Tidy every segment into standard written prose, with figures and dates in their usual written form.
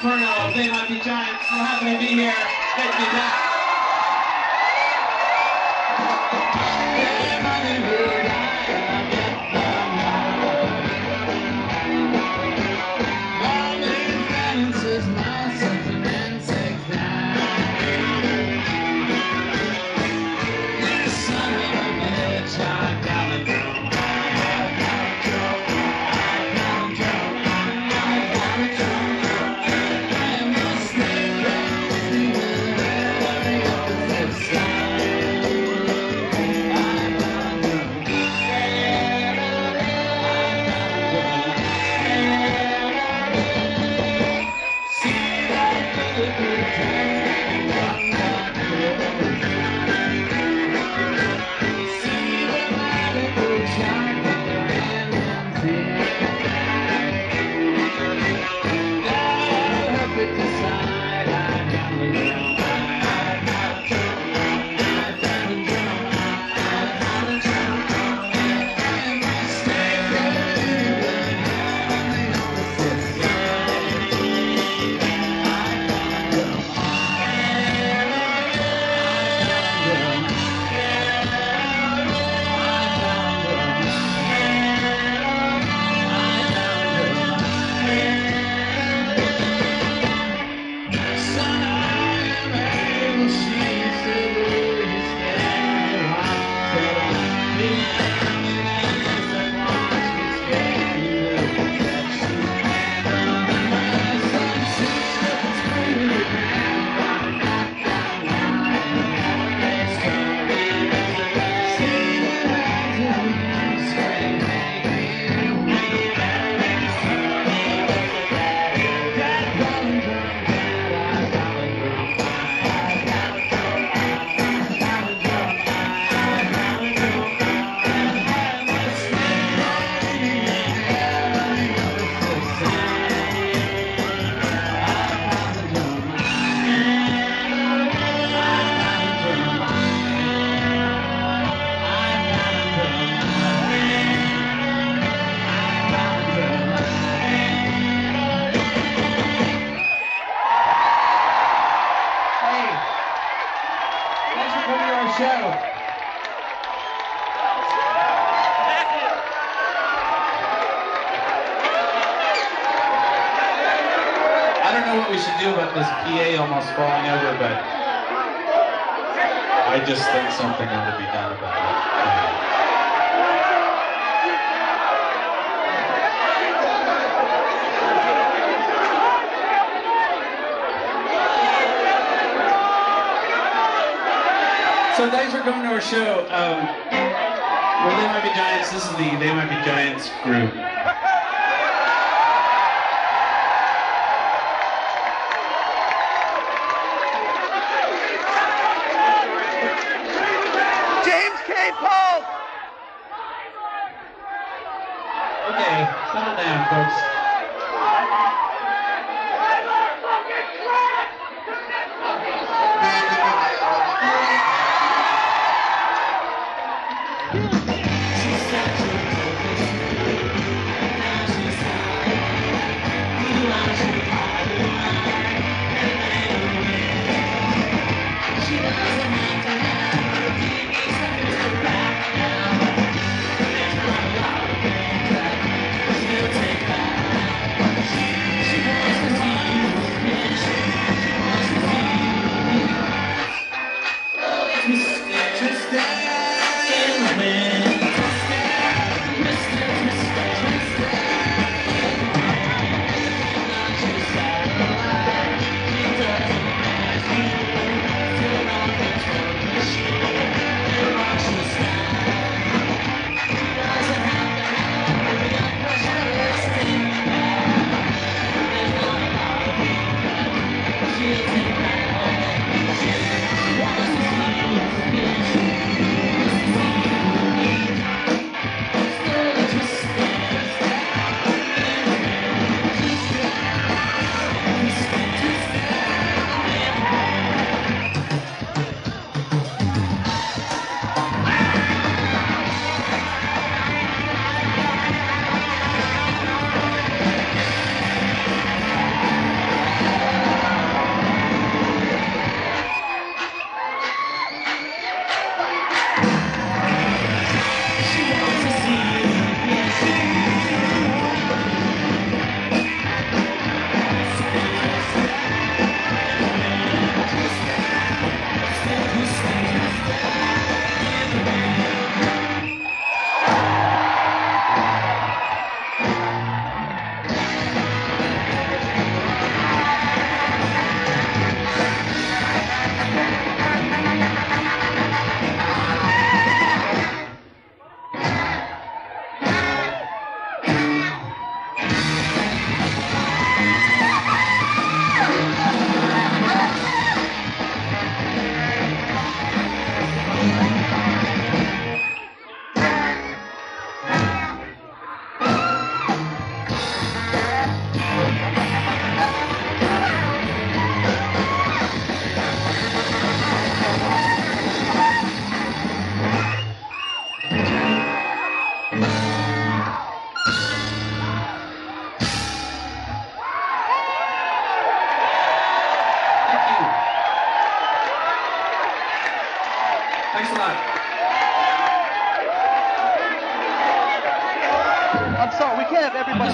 Flansburgh of They Might Be Giants. So happy to be here. Thank you, Jack. We should do about this PA almost falling over, but I just think something ought to be done about it. So thanks for coming to our show. We're They Might Be Giants. This is the They Might Be Giants group. She's such a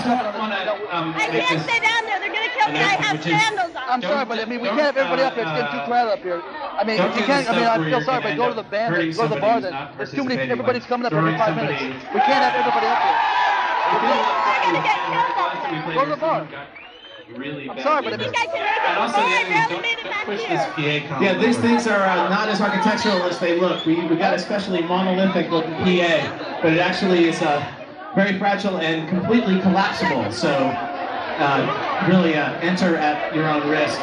also want to... I can't stay down there. They're going to kill me. I have sandals on. I'm sorry, but I mean, we can't have everybody up here. It's getting too crowded up here. I mean, you can't... I mean, I feel sorry, but go to the band, go to the bar, then. There's too many... Everybody's coming up every 5 minutes. We can't have everybody up here. We're going to get killed up here. Go to the bar. Really bad. Sorry, but I think I can make it. And also, don't push this PA column. Yeah, these things are not as architectural as they look. We got especially monolithic-looking PA, but it actually is very fragile and completely collapsible. So, really enter at your own risk.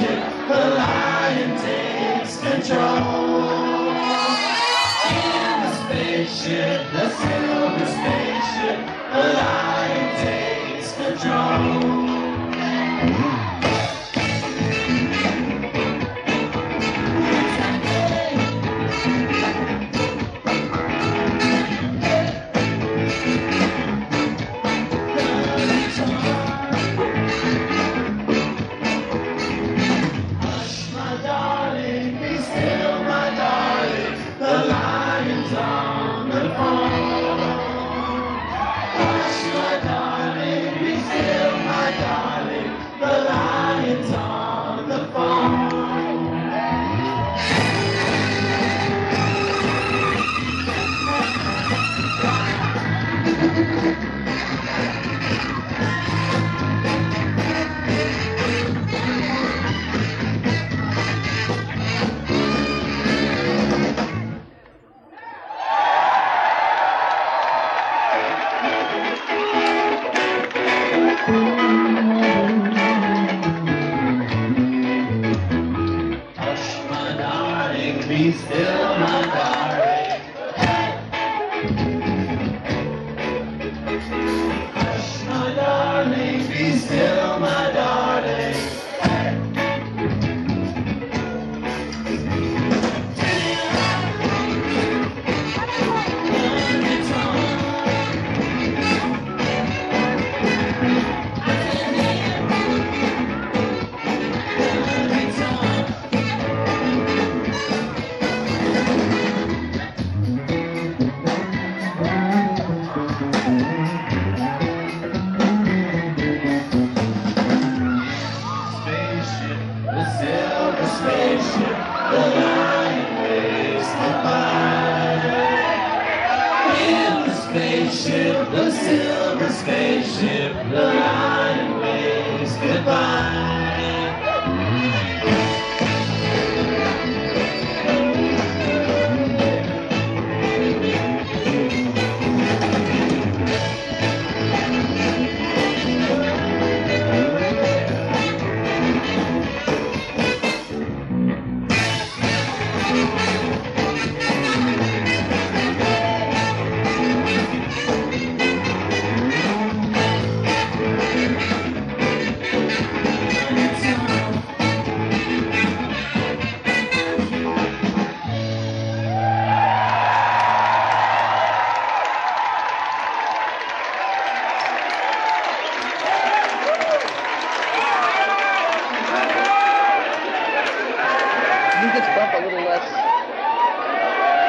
ship, the lion takes control. In the spaceship, the silver spaceship, the lion takes control. Be still, my darling. Hush, my darling. Be still, my darling. The silver spaceship, the lion waves goodbye.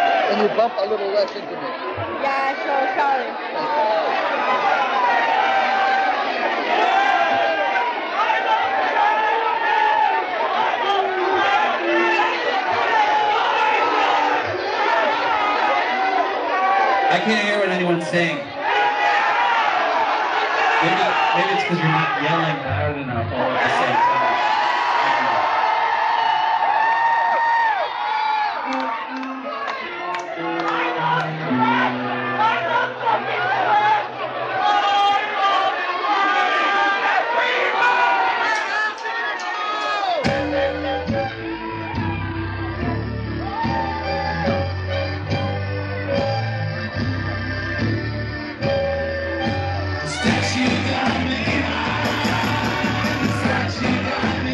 Can you bump a little less into me? Yeah, sure, sorry. I can't hear what anyone's saying. Maybe it's because you're not yelling loud enough all at the same time. The statue got me high. The statue got me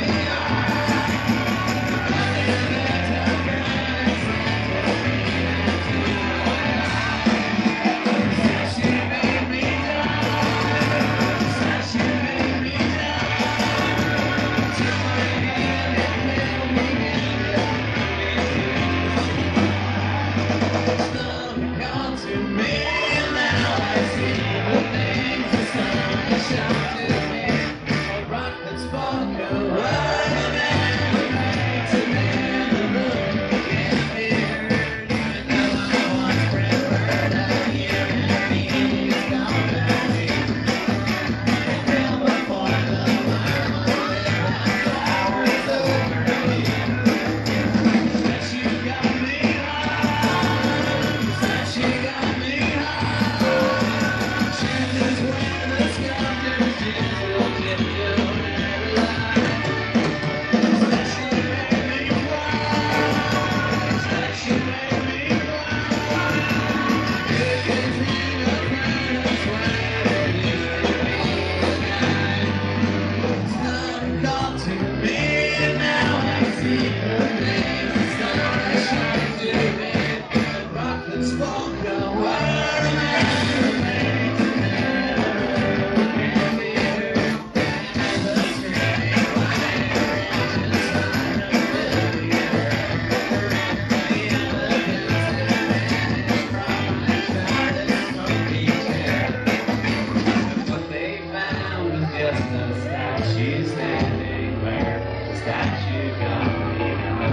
that you got.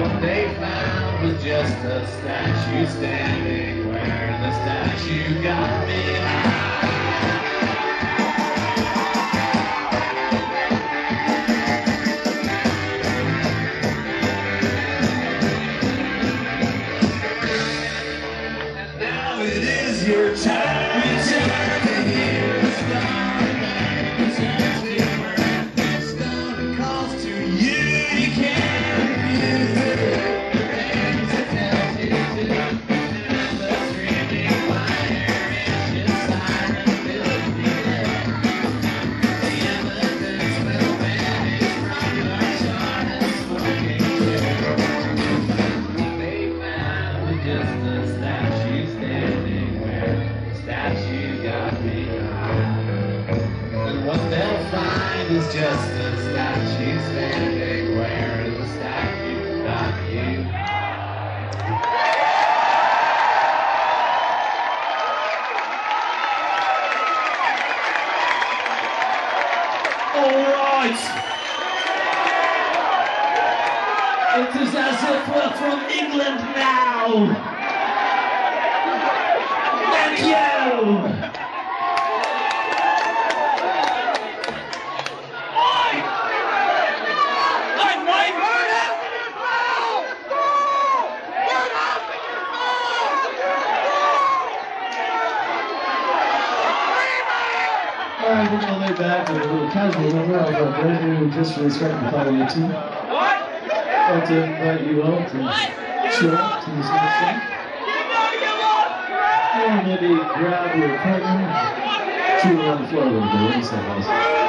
What they found was just a statue standing where the statue got me out. Your time is up to hear the stars. It's gonna cost to you, you can't refuse it. Your hands are down to the screaming fire is just silent, filthy lead. The evidence will vanish from your chart and smoking shit. They found with just a statue standing. Statue got me high. And what they'll find is just a statue standing where the statue got you high. All right. It is as if we're from England now. Alright, we're going to lay back with a little casual number of a brand new disrespect and follow you too. What? I'd like to invite you all to chill out to this next song. Or maybe grab your partner, chew on the floor a little bit, what's that awesome?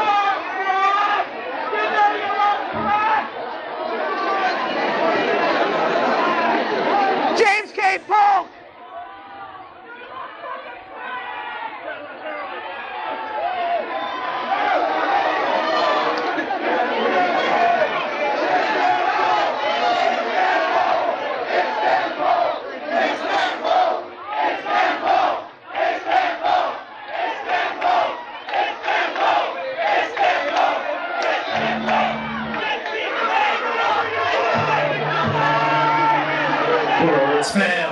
Fail.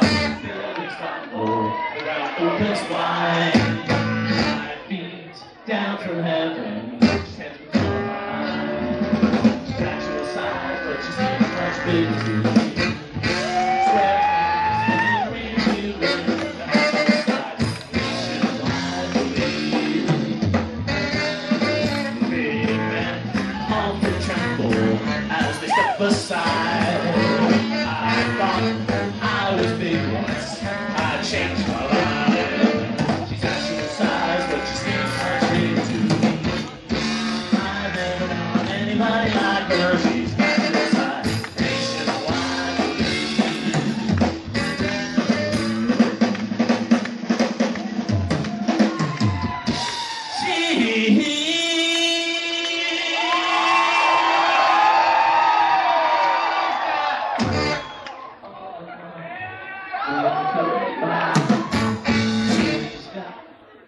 Opens wide, my feet down from heaven. Natural size, but just a much bigger. Sweat, we feel it. Big men on the trample as they step aside. I thought I changed my life. She's actual size, but she seems pretty to me. I never known anybody like her. She's natural size, nationwide. She.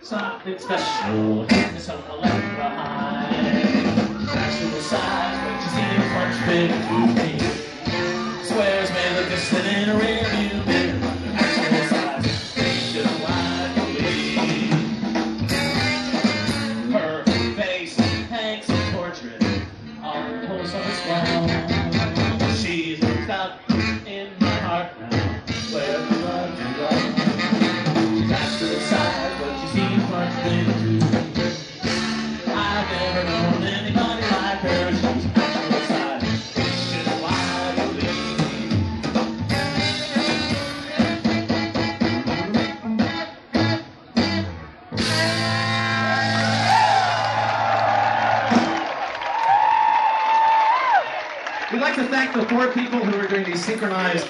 Something special is on the left behind. Natural size, but you see much bigger to me. Swears may look as thin in a rearview mirror. Natural size, nationwide for me. Her face hangs a portrait on the post on this wall. She's stuck in my heart now, where the love you love. She's natural size. We'd like to thank the four people who were doing the synchronized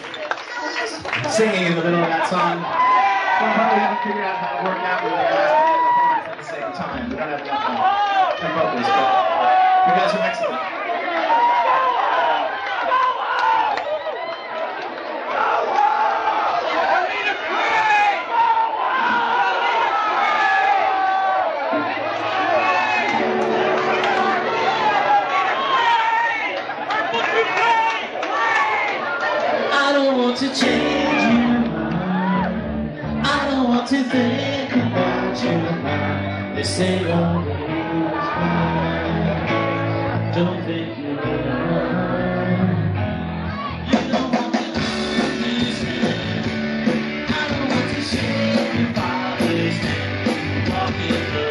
singing in the middle of that song. We'll probably have to figure out how to work out with the last performance at the same time. We don't have enough time for vocals, but you guys are excellent. I need a break! want to change your mind. I don't want to think about you. They say all the world's mine. Don't think you're mine. You don't want to do this thing. I don't want to shake your father's hand. Walk in the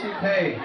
today.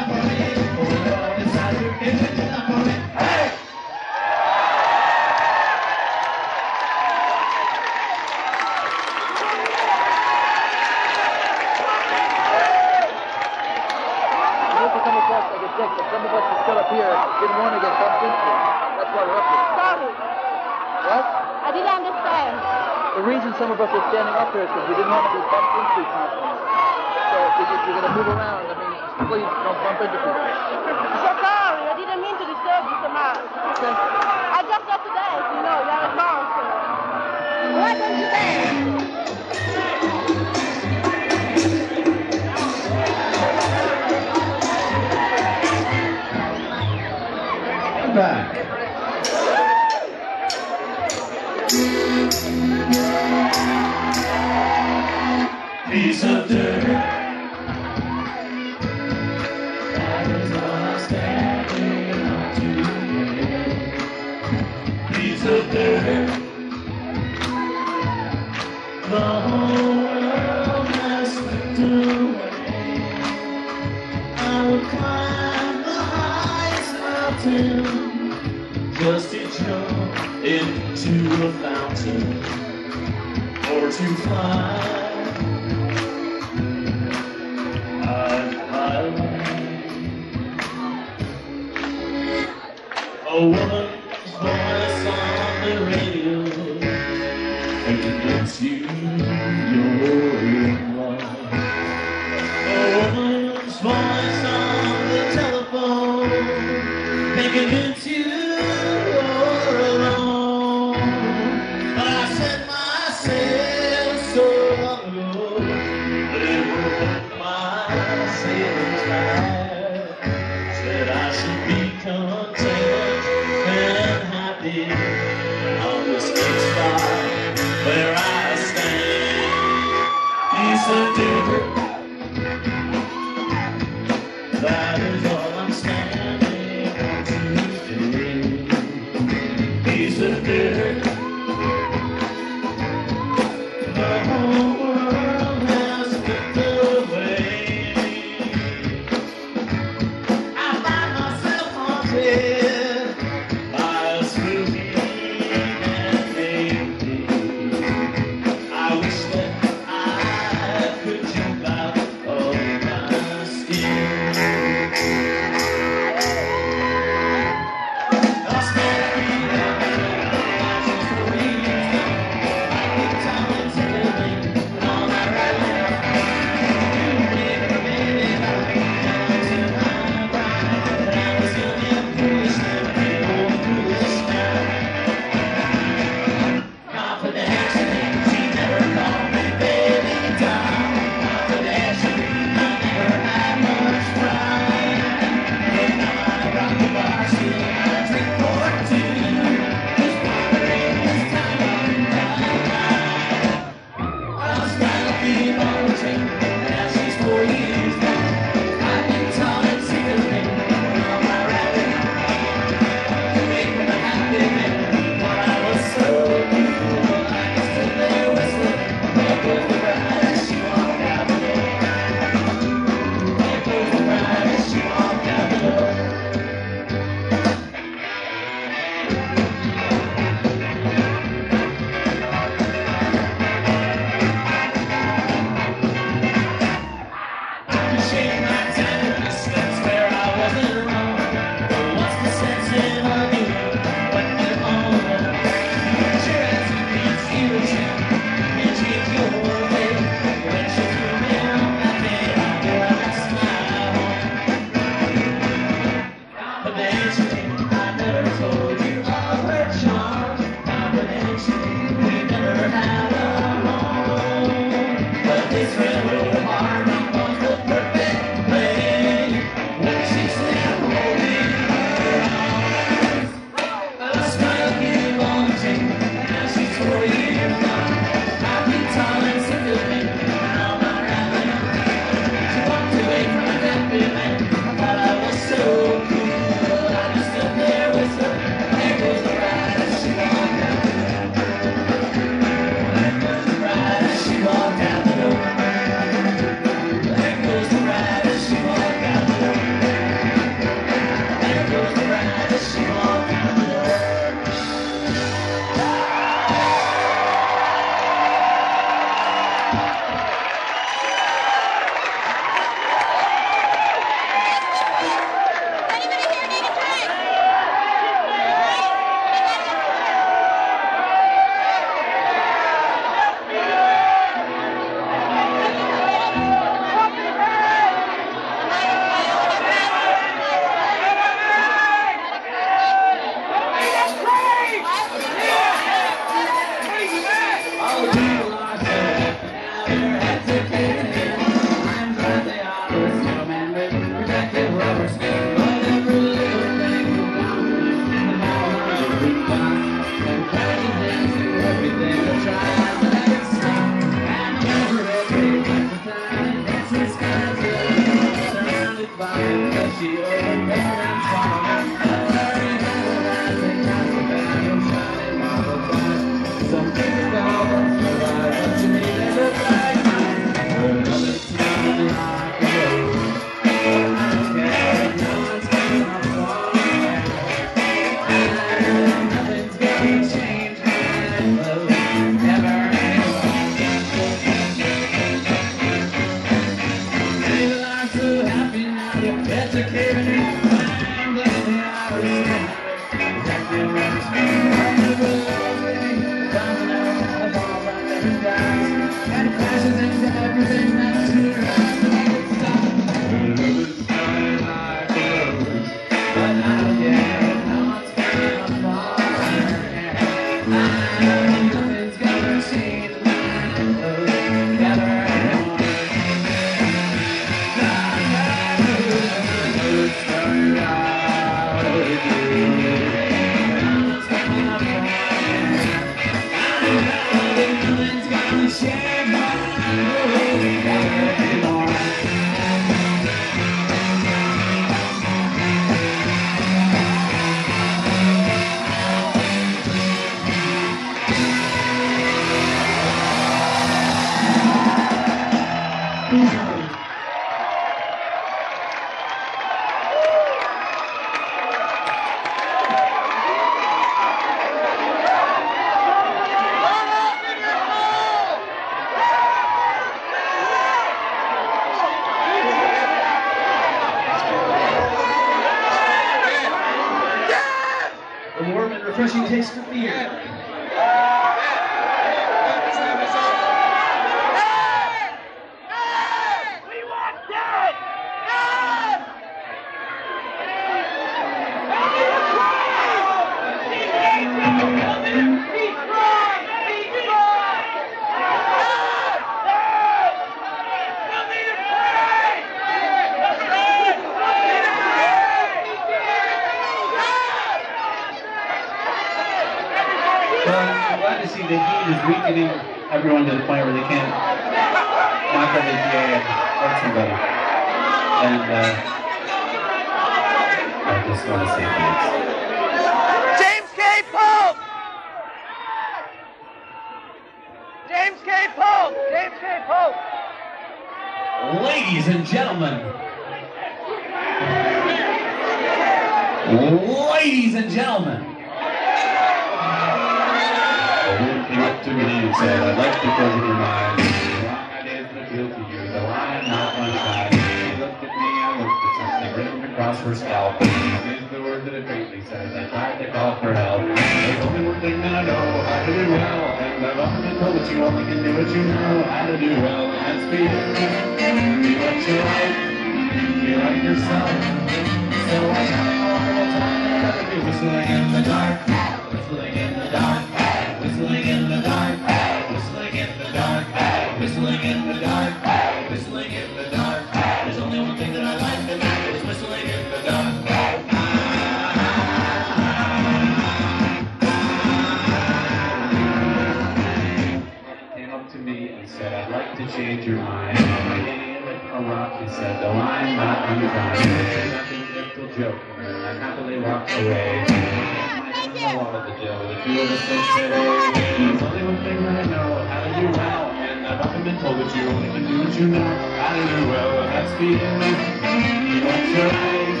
change your mind. Like any a rock, he said, though I'm not undergone. There's nothing little joke, I happily walked away. I wanted to deal with the two of us today. There's only one thing that I know, how to do well. And I've often been told that you only can do what you know. How to do well, but that's the end. You like your eyes,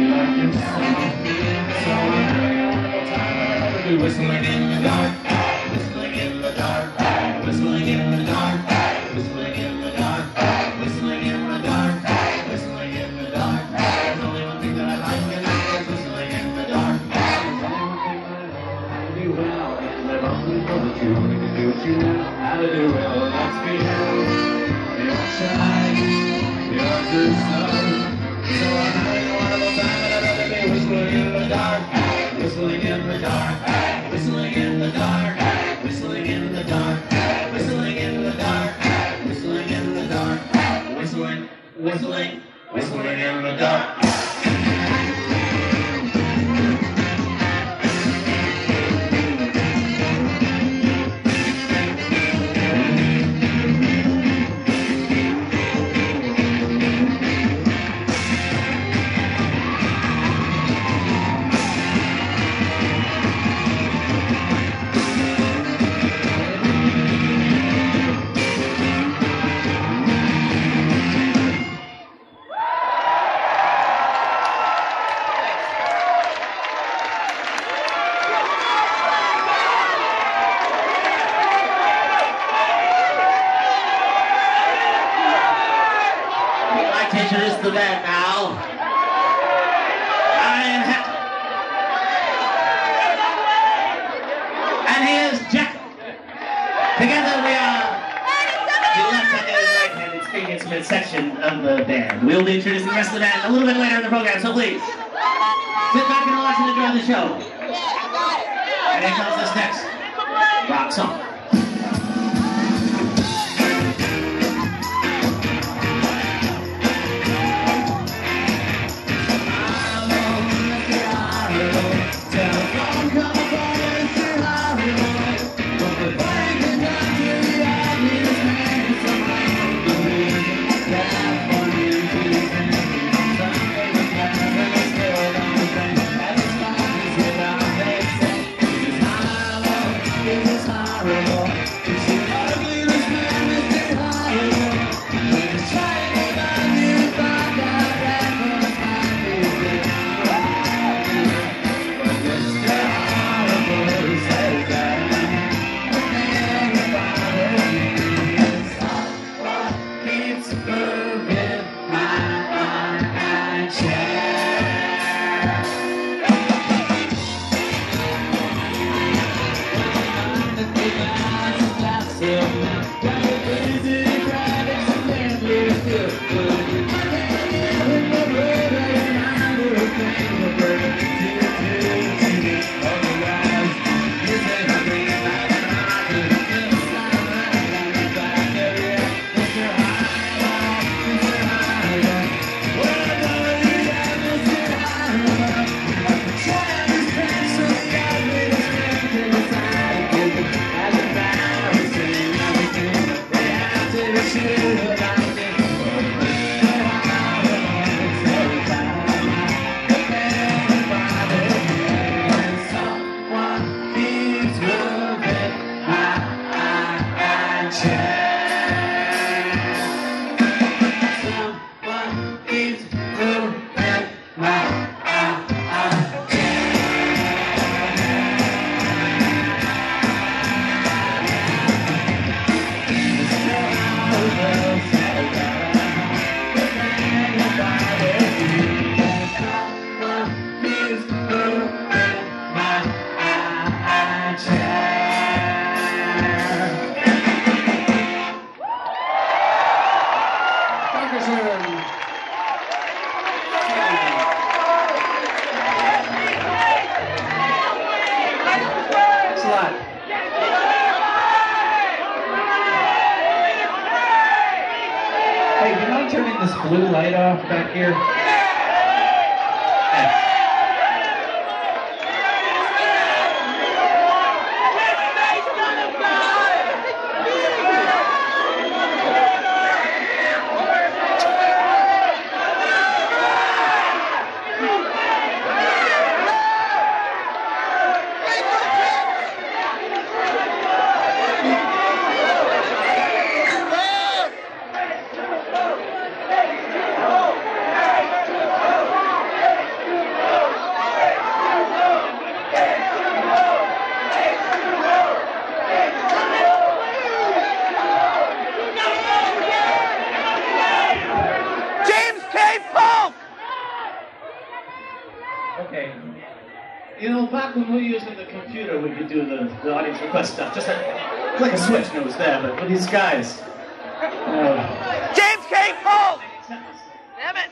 you like yourself. So I'm doing it all the time. I'm going to be whistling in the dark. Whistling in the dark. Whistling in the dark. Whistling in the dark. Whistling in the dark. Whistling in the dark. There's only one thing that I like, and that's whistling in the dark. There's only one thing that I know how to do well, and I've often told that you only can do what you know. How to do well, and that's be hell. You're shy, you're too slow. So I'm having a wonderful time, and I'd rather be whistling in the dark. Whistling in the dark. Whistling in the dark. Whistling in the dark. Whistling in the dark, whistling in the dark, whistling, whistling, whistling in the dark. Introduce the band now. And he is Jack. Together we are the left-handed and right-handed string instrument section of the band. We'll be introducing the rest of the band a little bit later in the program, so please sit back and watch and enjoy the show. And here comes this next rock song. back when we were using the computer, we could do the audience request stuff. Just like a switch, and it was there, but with these guys. James K. Cole! Damn it!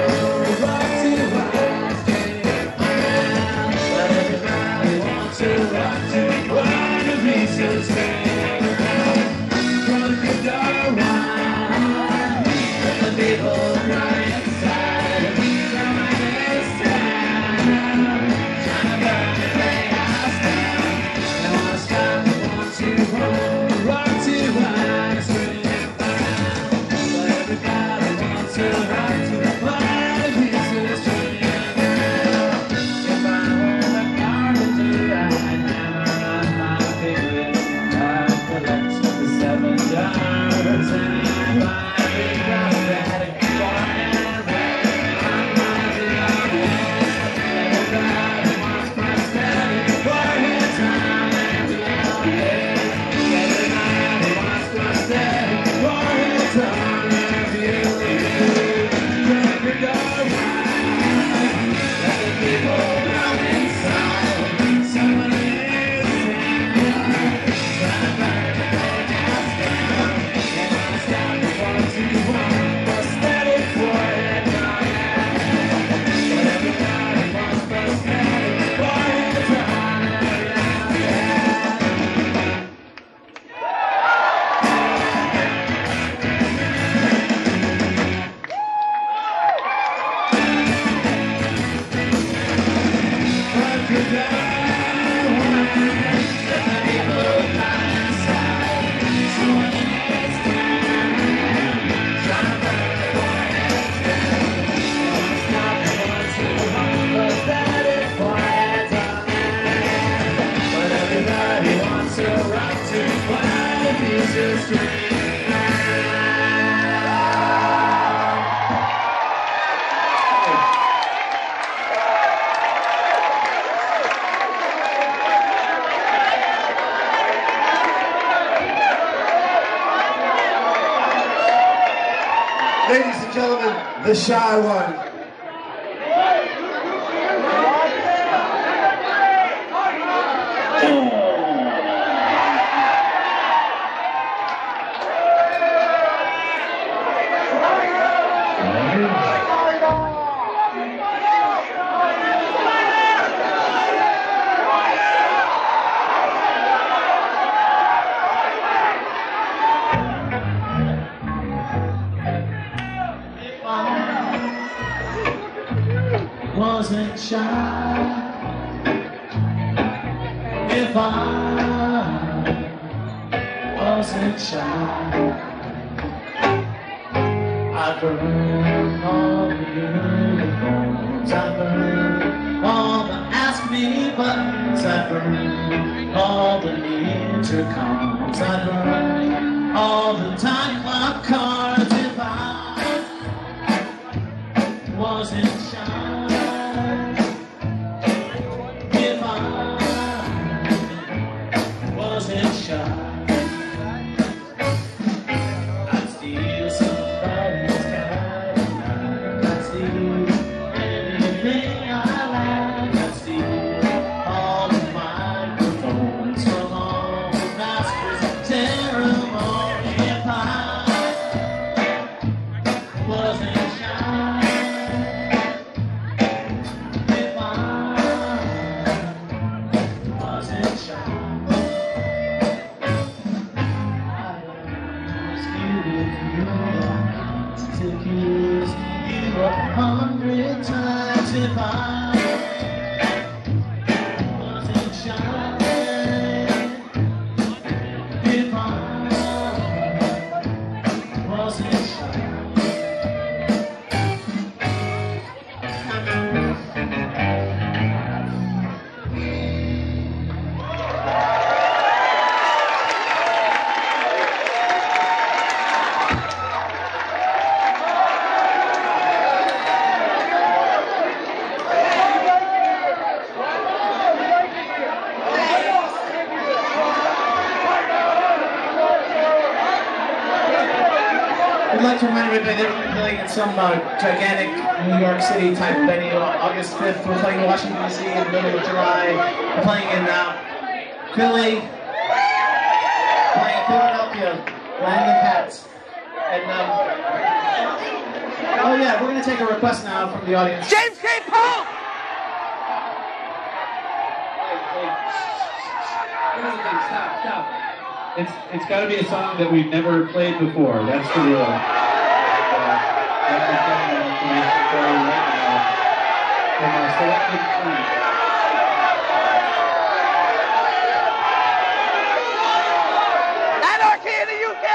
Rock to the fire. the shy one. Wasn't shy. If I wasn't shy, I'd burn all the uniforms, I'd burn all the ask me buttons, I'd burn all the intercoms, I'd burn all the time clock cards. If I wasn't shy. I'd like to remind everybody that we're playing at some gigantic New York City type venue on August 5th. We're playing in Washington, D.C. in the middle of July. We're playing in Philly. We're playing in Philadelphia, Landon Pats. And, oh yeah, we're going to take a request now from the audience. James K. Paul! Stop, stop. It's got to be a song that we've never played before. That's the rule. That's the song that I'm going to play right now from our selected team. Anarchy in the UK!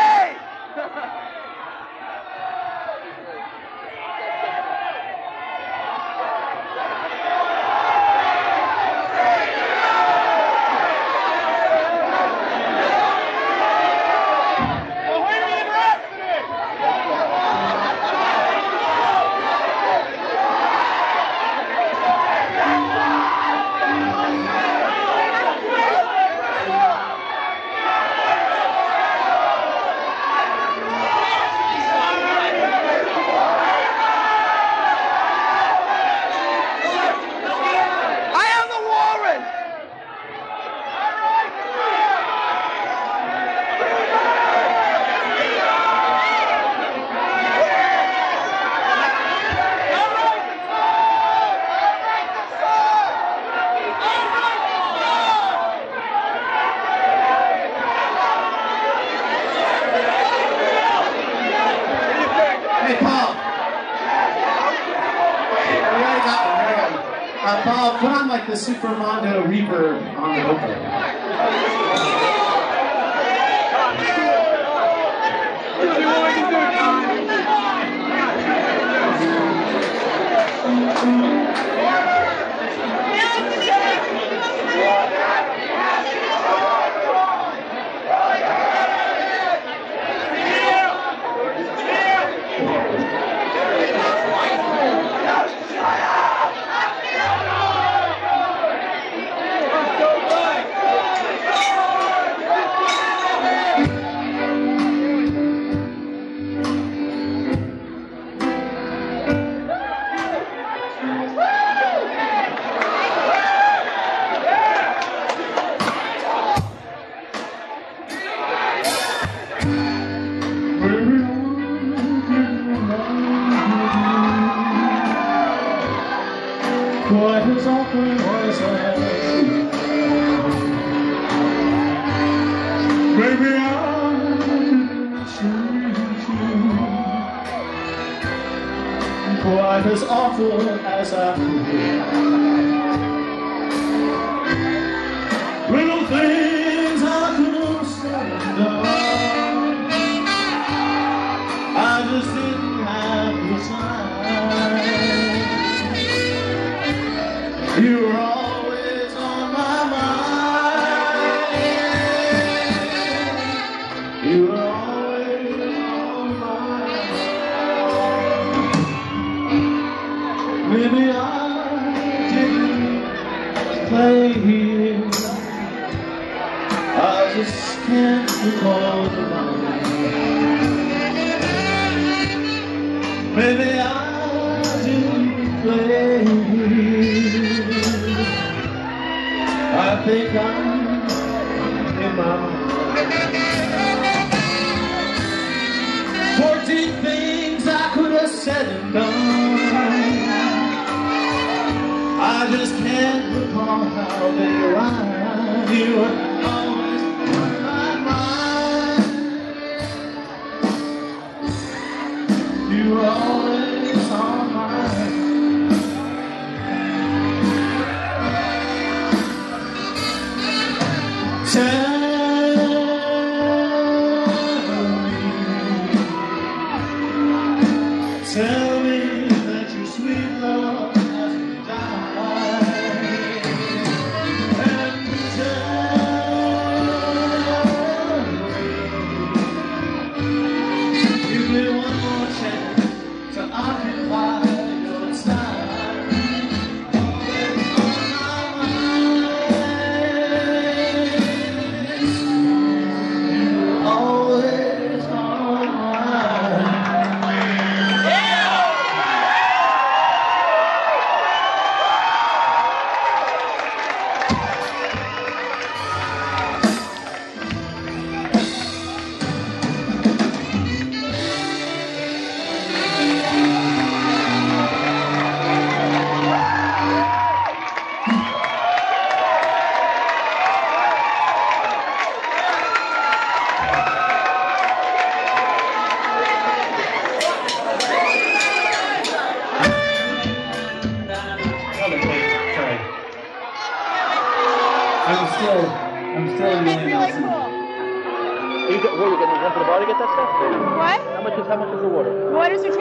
Paul, put on like the Supermondo reverb on the opening. quite as often as I do. Baby, I didn't treat you quite as awful as I could. Little things I couldn't stand up. I just didn't have the time. You were always on my mind. You were always on my mind. Maybe I didn't play here. I just can't recall the line. Maybe I didn't play here. I think I'm in my mind. 14 things I could have said and done. I just can't recall how they rhymed. You were always on my mind. You were always on my mind. Tell me that your sweet love has died, and tell me, give me one more chance to occupy your time. Always on my mind, you were always on my mind. I'm still really awesome. Cool. You get, what, you getting one for the bar to get that stuff? What? How much is the water? Waters are $2. You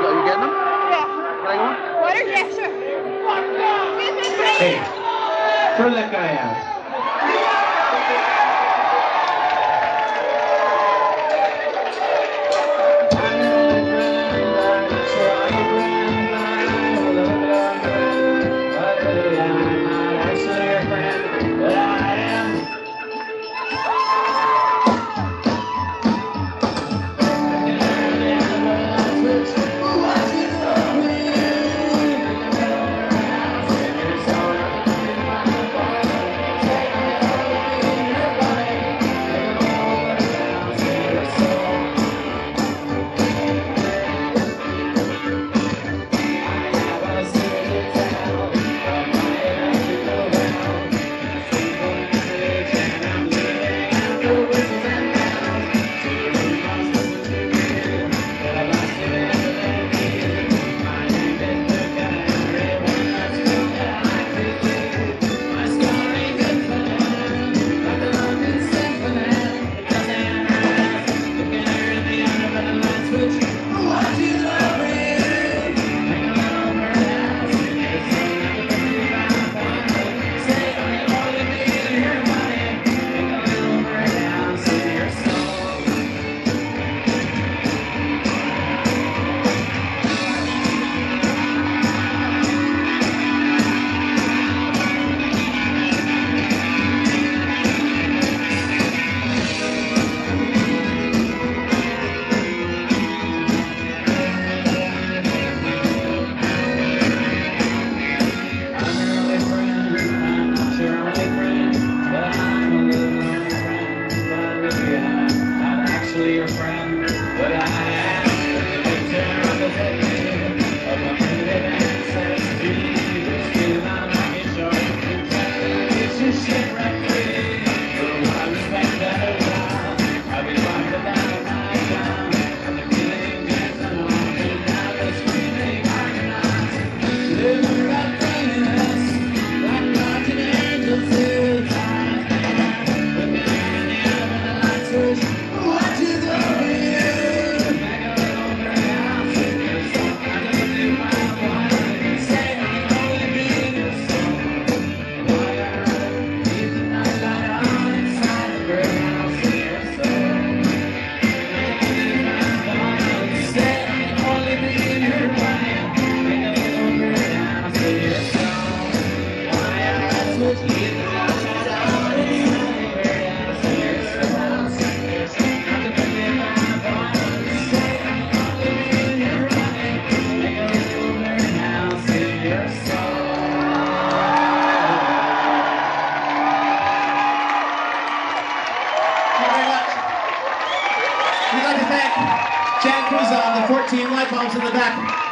getting them? Yeah. Can I go on? Water? Yeah, sure. Hey, throw that guy out.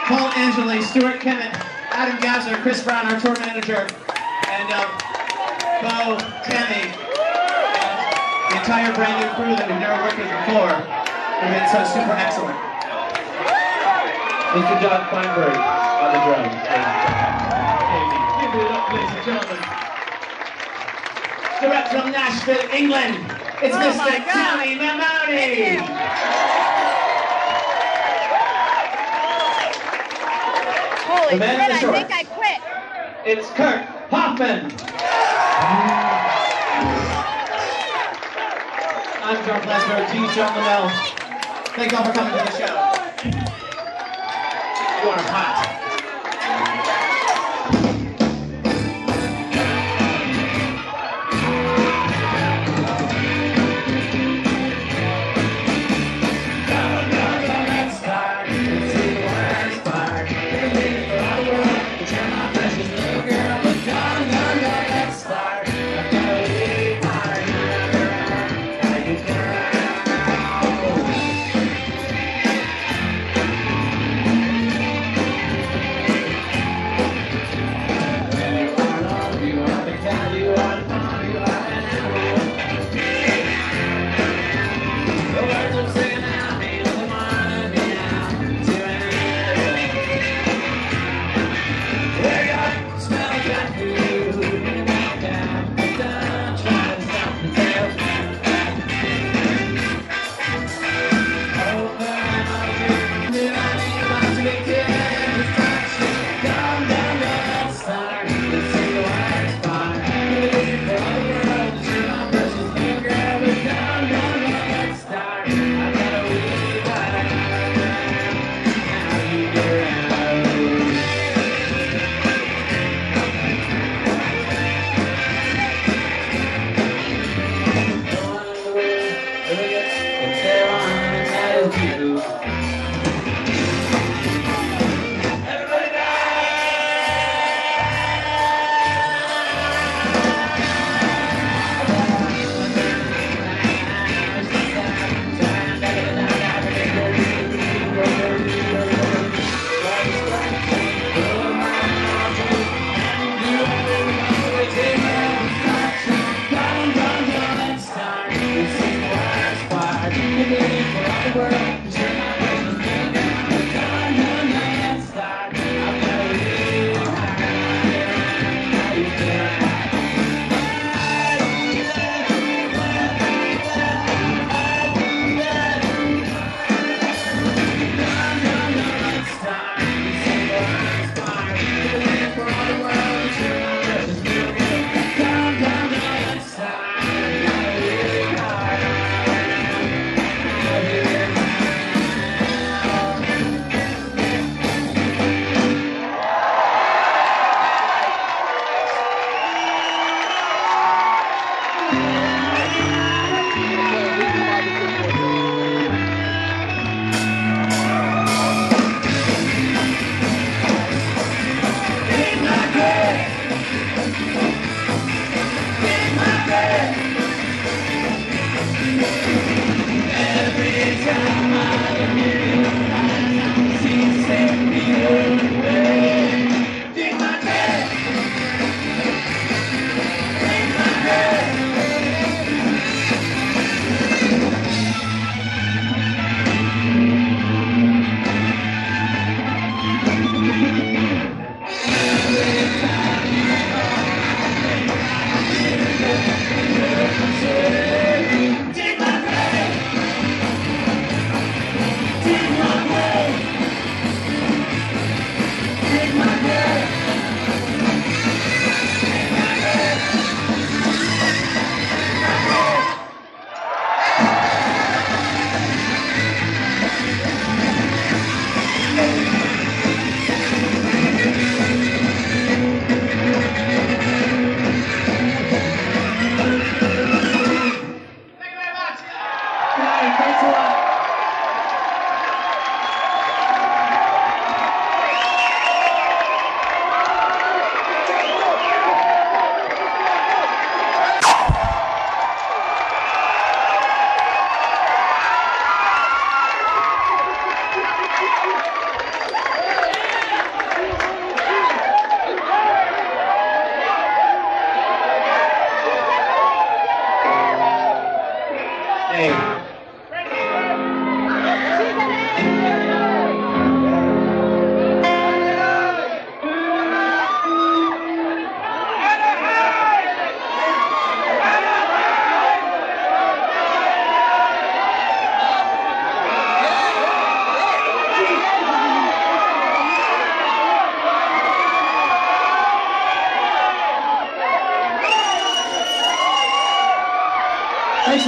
Paul Angeli, Stuart Kimmett, Adam Gassner, Chris Brown, our tour manager, and Bo, Tammy, and the entire brand new crew that we've never worked with before. We've been so super excellent. Mr. John Flansburgh on the drums. Give it up, ladies and gentlemen. Direct from Nashville, England, it's Mr. Tommy Mamoni. Holy shit, I think I quit. It's Kirk Hoffman. I'm John Flansburgh, G. John Linnell. Thank y'all for coming to the show. You are hot.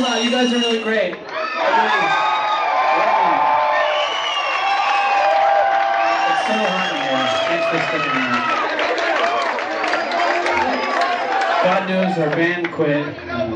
really loud. You guys are really great. It's so hot in here. Thanks for sticking around. God knows our band quit. Come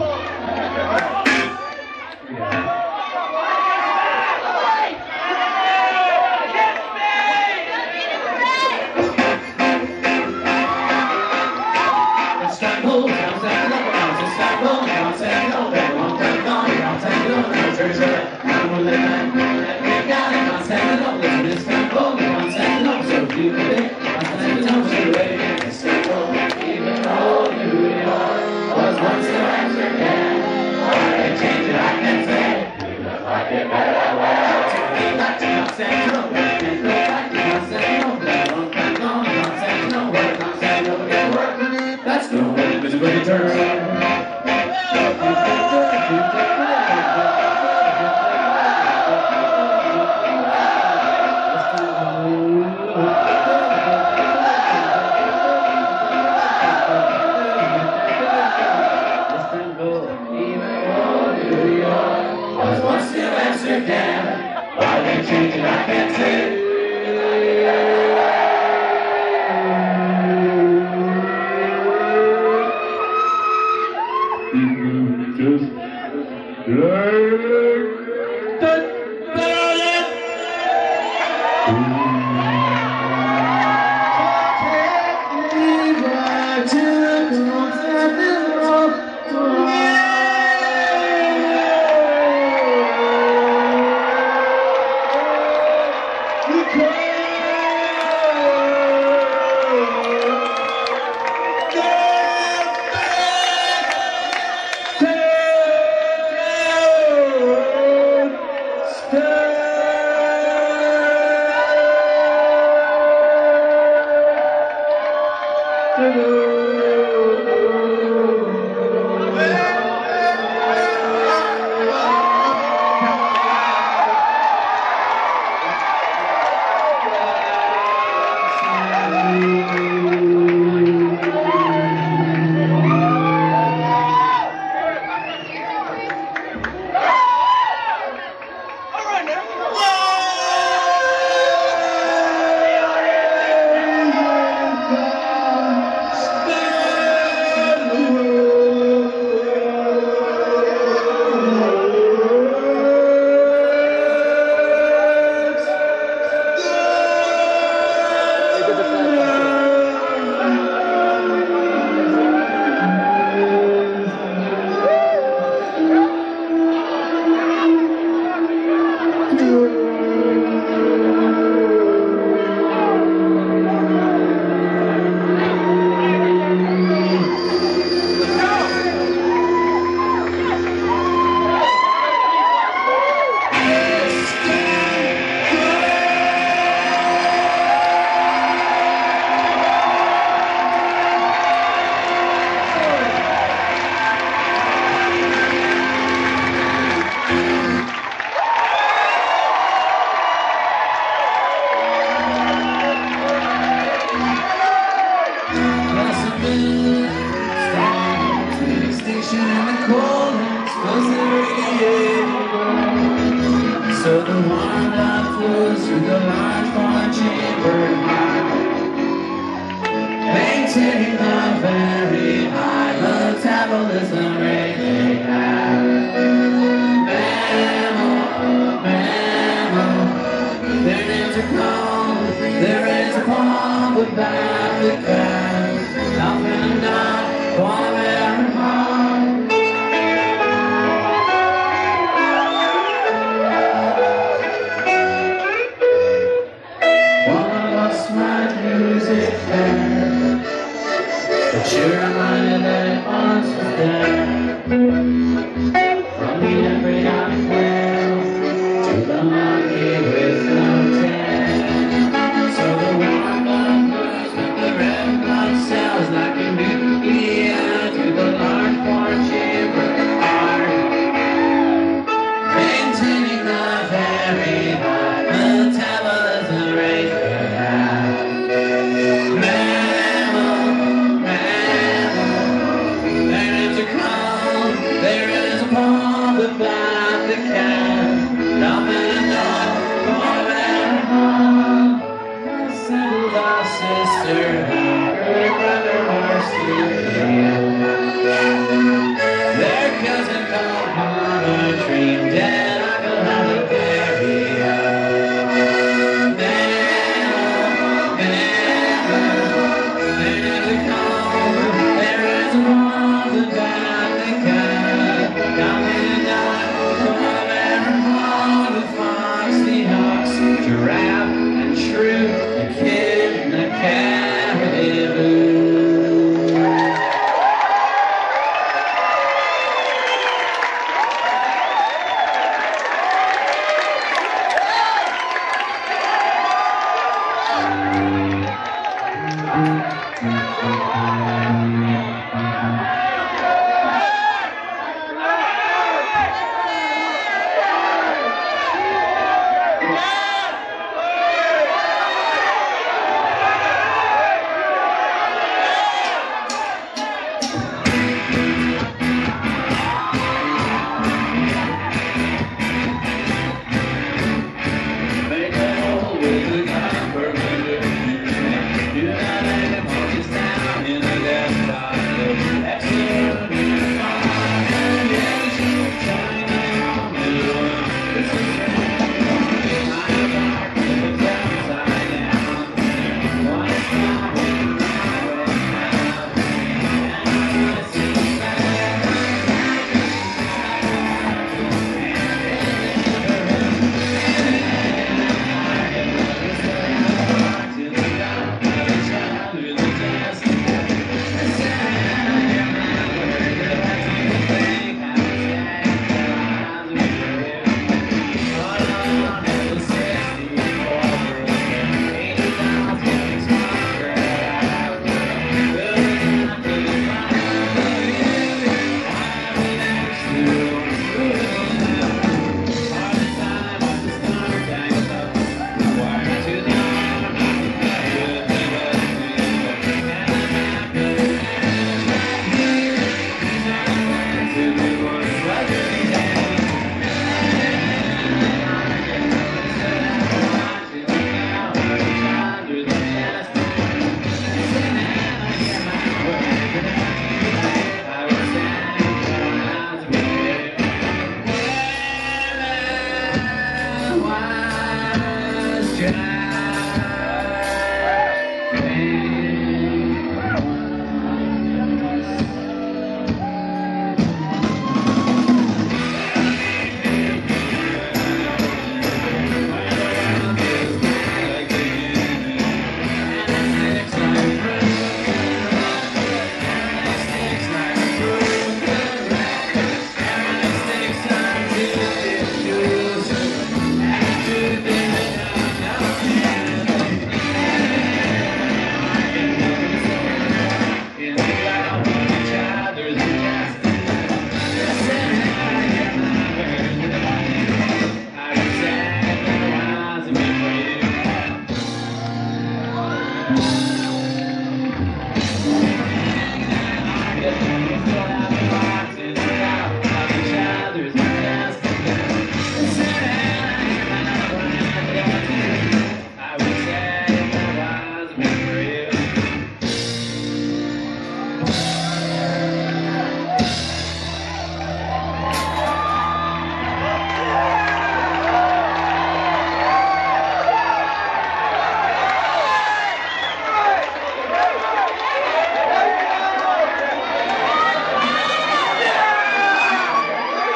thy sister, her brother are still dead. Their cousin caught upon a train dead.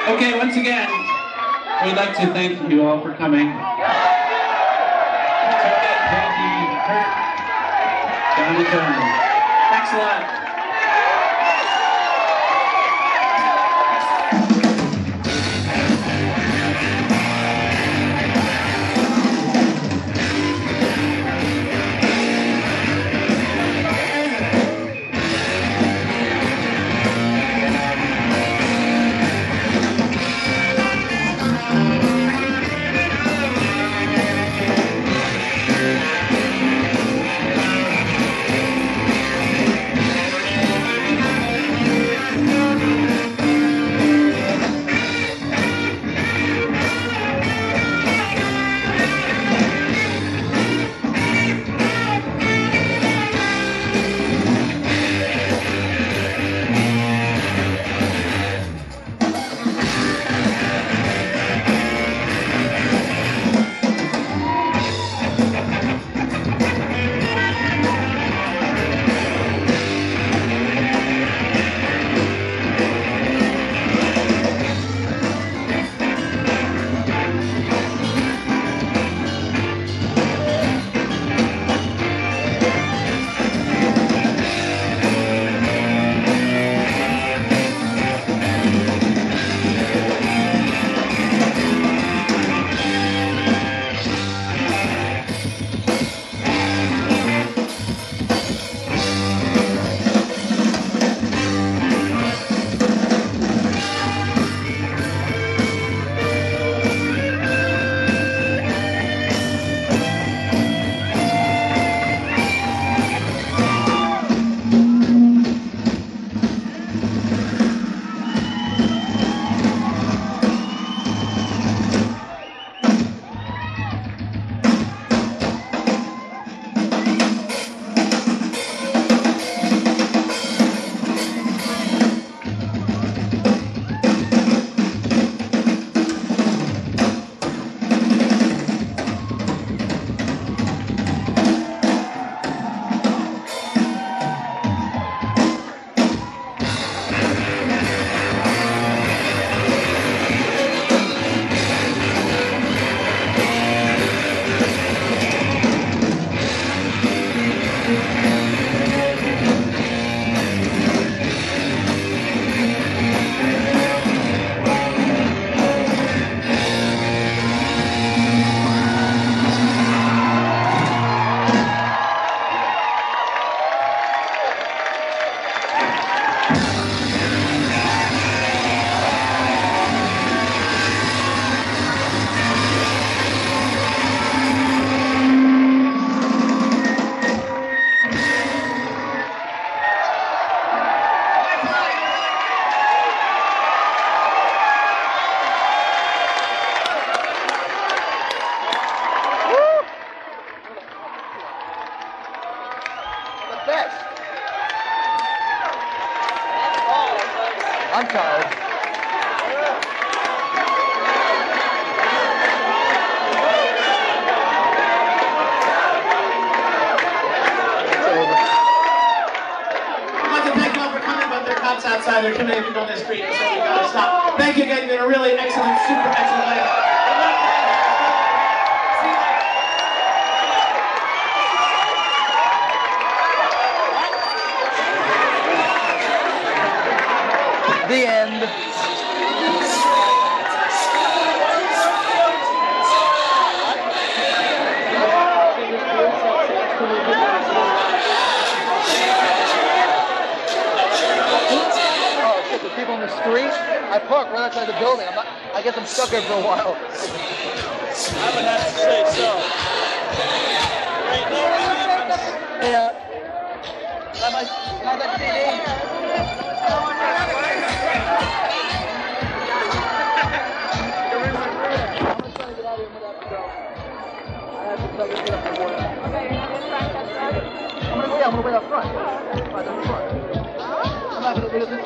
Okay, once again, we'd like to thank you all for coming. Thank you, Kurt, John Linnell. Thanks a lot. Thanks. I'm tired. Outside, they're coming people on the street, so we gotta stop. Thank you again, you've been a really excellent, super excellent life. The end. People on the street, I park right outside the building. I get them stuck there for a while. I would have to say so. Ain't no difference. Yeah. I might that CD. I'm just trying to get out of here without the belt. I have to tell you to get up the water. Okay, you're going to start that side? I'm going to wait up front. By the front. I'm not going to do this.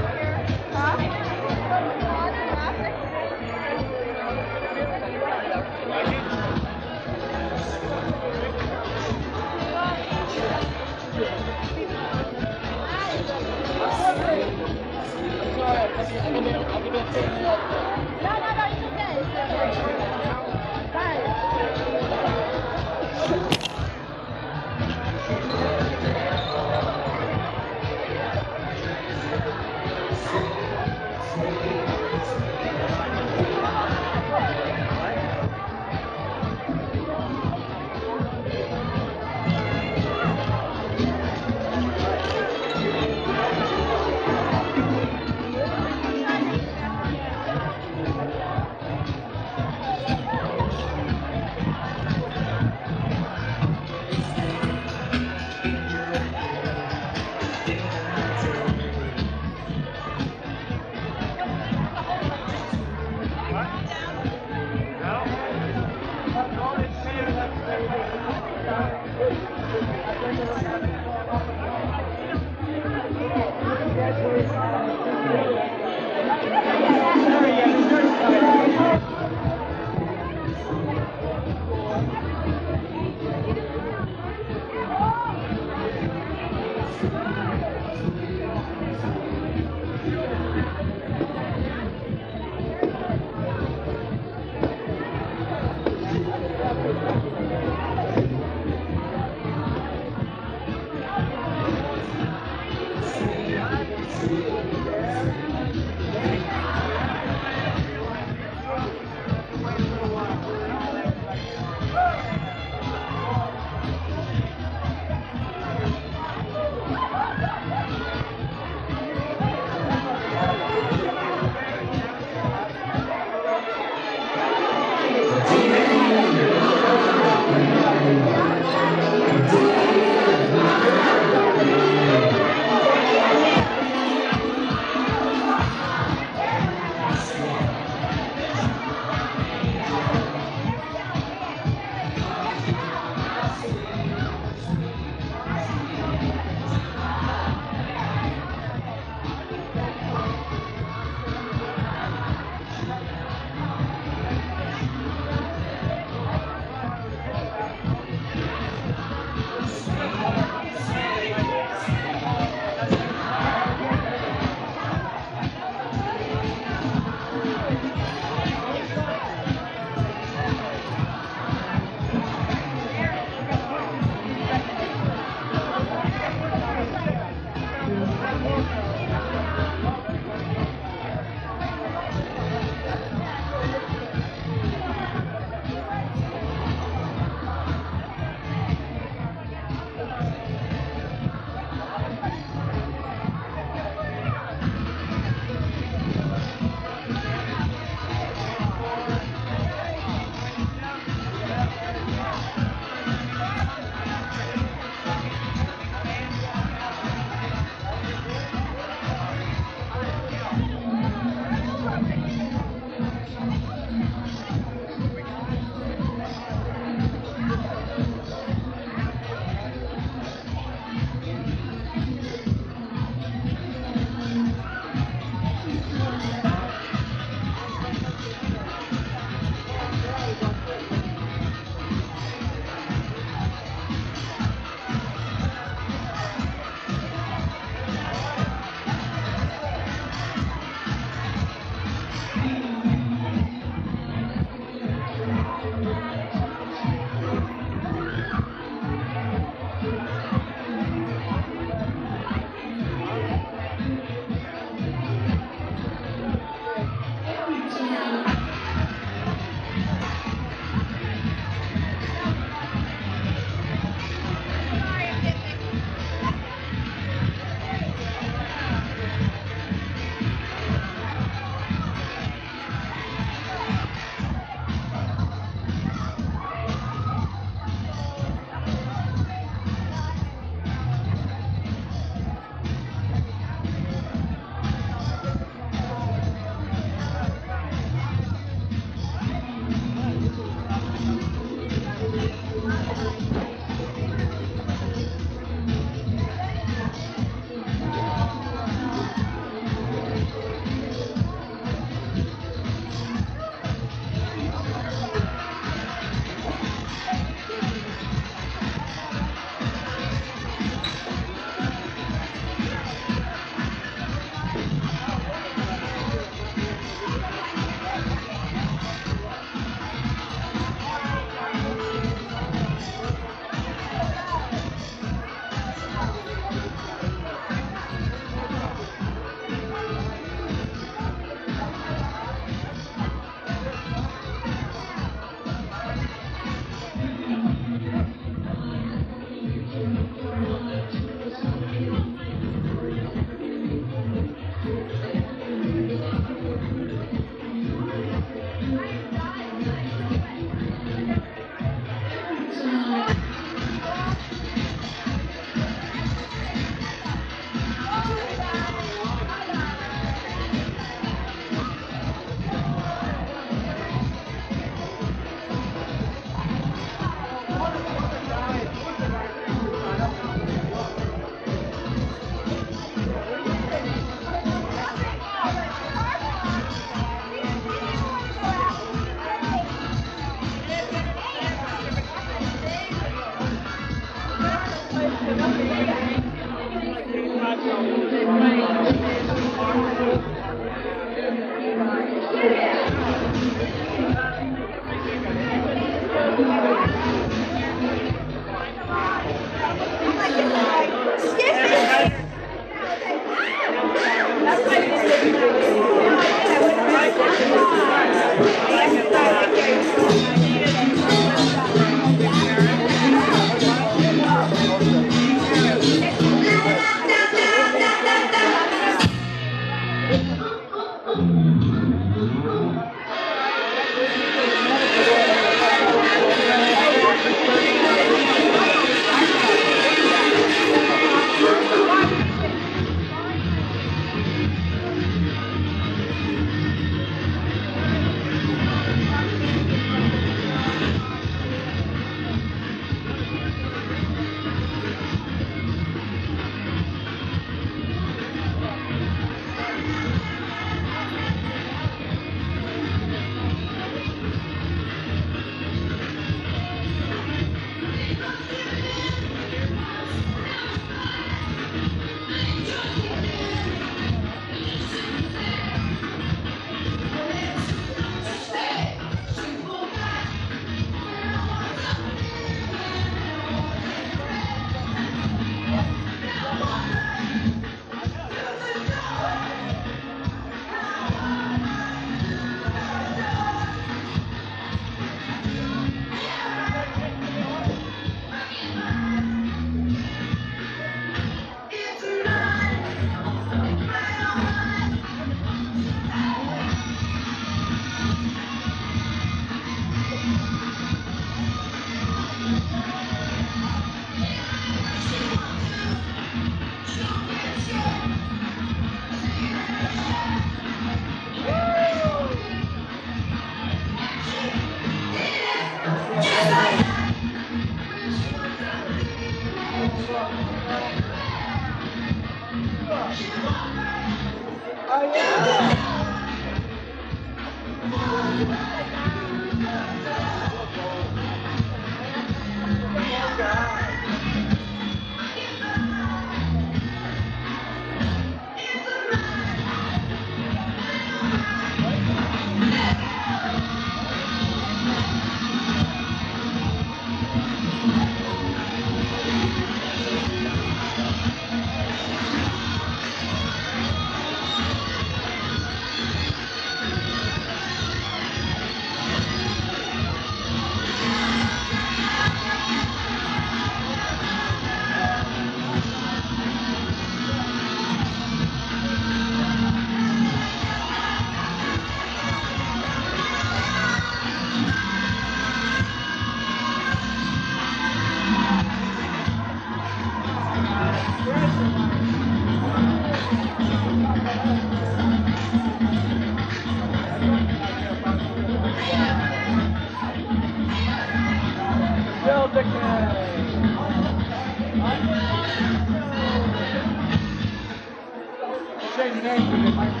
Change your name.